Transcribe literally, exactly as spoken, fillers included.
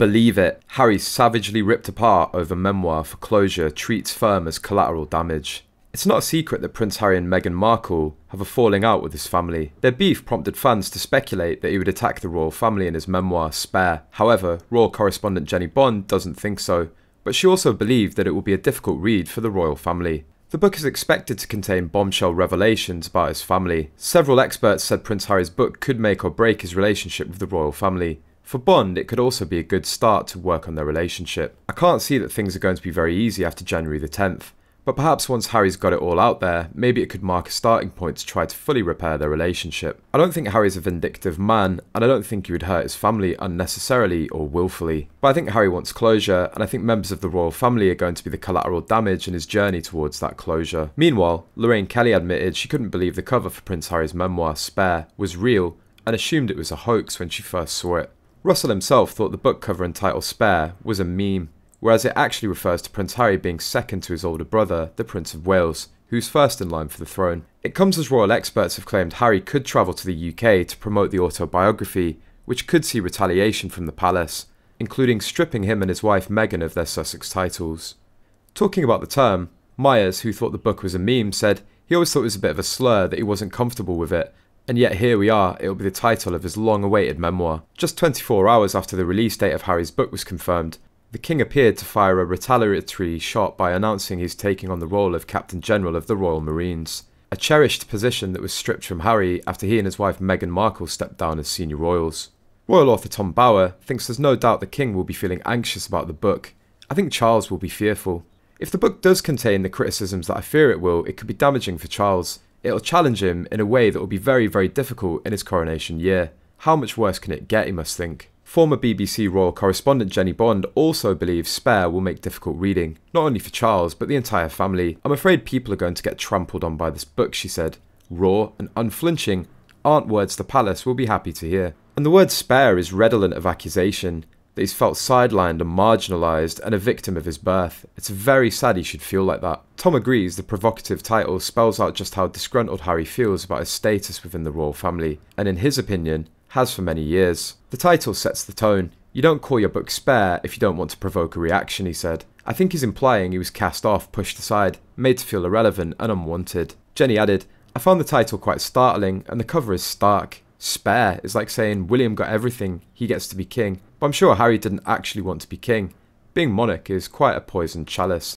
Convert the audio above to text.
Believe it, Harry savagely ripped apart over memoir for closure treats firm as collateral damage. It's not a secret that Prince Harry and Meghan Markle have a falling out with his family. Their beef prompted fans to speculate that he would attack the royal family in his memoir, Spare. However, royal correspondent Jenny Bond doesn't think so, but she also believed that it will be a difficult read for the royal family. The book is expected to contain bombshell revelations about his family. Several experts said Prince Harry's book could make or break his relationship with the royal family. For Bond, it could also be a good start to work on their relationship. I can't see that things are going to be very easy after January the tenth, but perhaps once Harry's got it all out there, maybe it could mark a starting point to try to fully repair their relationship. I don't think Harry's a vindictive man, and I don't think he would hurt his family unnecessarily or willfully. But I think Harry wants closure, and I think members of the royal family are going to be the collateral damage in his journey towards that closure. Meanwhile, Lorraine Kelly admitted she couldn't believe the cover for Prince Harry's memoir, Spare, was real, and assumed it was a hoax when she first saw it. Russell himself thought the book cover and title Spare was a meme, whereas it actually refers to Prince Harry being second to his older brother, the Prince of Wales, who's first in line for the throne. It comes as royal experts have claimed Harry could travel to the U K to promote the autobiography, which could see retaliation from the palace, including stripping him and his wife Meghan of their Sussex titles. Talking about the term, Myers, who thought the book was a meme, said he always thought it was a bit of a slur, that he wasn't comfortable with it, and yet here we are, it'll be the title of his long-awaited memoir. Just twenty-four hours after the release date of Harry's book was confirmed, the king appeared to fire a retaliatory shot by announcing he's taking on the role of Captain General of the Royal Marines, a cherished position that was stripped from Harry after he and his wife Meghan Markle stepped down as senior royals. Royal author Tom Bower thinks there's no doubt the king will be feeling anxious about the book. I think Charles will be fearful. If the book does contain the criticisms that I fear it will, it could be damaging for Charles. It'll challenge him in a way that will be very, very difficult in his coronation year. How much worse can it get, he must think. Former B B C royal correspondent Jenny Bond also believes Spare will make difficult reading, not only for Charles, but the entire family. I'm afraid people are going to get trampled on by this book, she said. Raw and unflinching aren't words the palace will be happy to hear. And the word Spare is redolent of accusation, that he's felt sidelined and marginalised and a victim of his birth. It's very sad he should feel like that. Tom agrees the provocative title spells out just how disgruntled Harry feels about his status within the royal family, and in his opinion, has for many years. The title sets the tone. You don't call your book Spare if you don't want to provoke a reaction, he said. I think he's implying he was cast off, pushed aside, made to feel irrelevant and unwanted. Jenny added, I found the title quite startling and the cover is stark. Spare is like saying William got everything, he gets to be king. But I'm sure Harry didn't actually want to be king. Being monarch is quite a poisoned chalice.